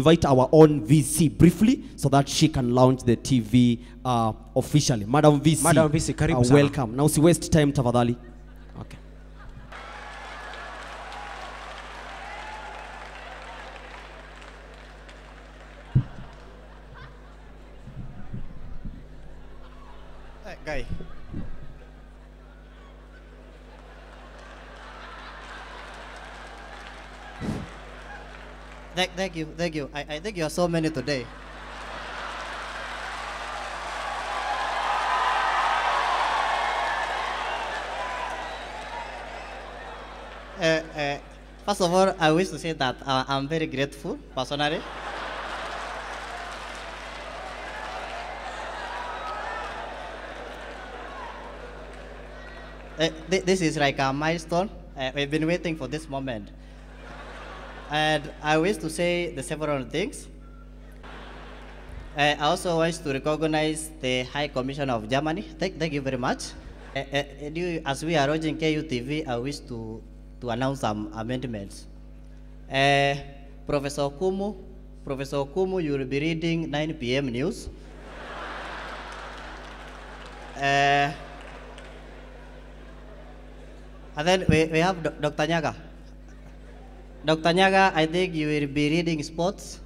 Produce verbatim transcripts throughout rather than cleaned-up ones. invite our own V C briefly so that she can launch the T V uh, officially. Madam V C, Madam V C, karibu sana. Uh, welcome. Na usi waste time tafadhali. Okay. Hey, guy. Thank, thank you, thank you. I, I think you are so many today. Uh, uh, first of all, I wish to say that uh, I'm very grateful, personally. uh, th this is like a milestone. Uh, we've been waiting for this moment. And I wish to say the several things. Uh, I also wish to recognize the High Commission of Germany. Thank, thank you very much. Uh, uh, you, as we are launching K U T V, I wish to, to announce some amendments. Uh, Professor Okumu, Professor Okumu, you will be reading nine P M news. uh, and then we, we have Doctor Nyaga. Doctor Nyaga, I think you will be reading sports.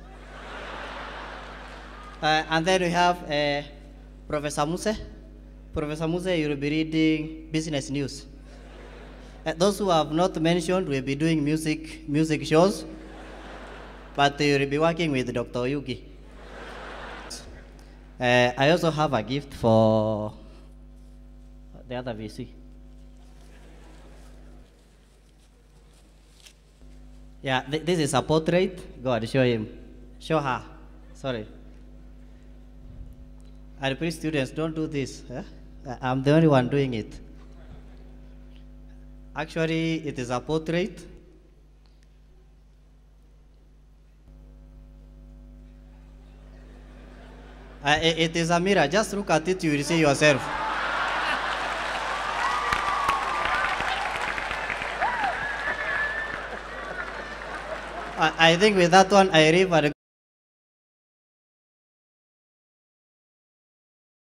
uh, and then we have uh, Professor Muse. Professor Muse, you will be reading business news. Uh, those who have not mentioned will be doing music, music shows, but you will be working with Doctor Yuki. Uh, I also have a gift for the other V C. Yeah, th this is a portrait. Go ahead, show him. Show her. Sorry. And please, students, don't do this. Eh? I'm the only one doing it. Actually, it is a portrait. Uh, it, it is a mirror. Just look at it, you will see yourself. I think with that one, I leave and